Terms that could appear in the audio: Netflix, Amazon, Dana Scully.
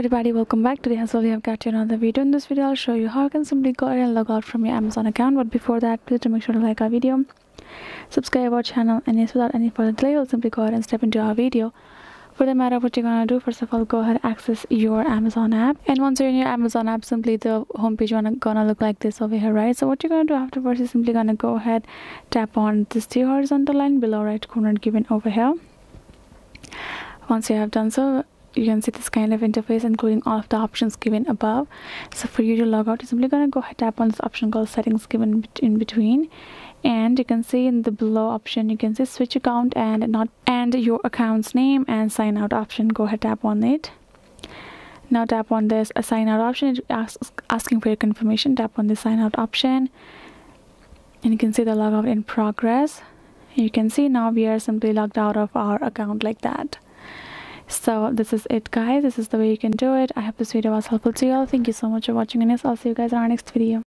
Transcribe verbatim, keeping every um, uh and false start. everybody, welcome back. Today as well we have got you another video. In this video I'll show you how you can simply go ahead and log out from your Amazon account, but before that please do make sure to like our video, subscribe our channel, and yes, without any further delay we'll simply go ahead and step into our video. For the matter of what you're gonna do, first of all go ahead and access your Amazon app, and once you're in your Amazon app, simply the homepage you're gonna look like this over here, right? So what you're gonna do afterwards is simply gonna go ahead, tap on this three horizontal line below right corner given over here. Once you have done so, you can see this kind of interface including all of the options given above. So for you to log out, you're simply going to go ahead, tap on this option called settings given in between, and you can see in the below option you can see switch account and not and your account's name and sign out option. Go ahead, tap on it. Now tap on this uh, sign out option. It asks asking for your confirmation. Tap on the sign out option and you can see the logout in progress. You can see now we are simply logged out of our account like that. So this is it guys, this is the way you can do it. I hope this video was helpful to you all. Thank you so much for watching, and I'll see you guys in our next video.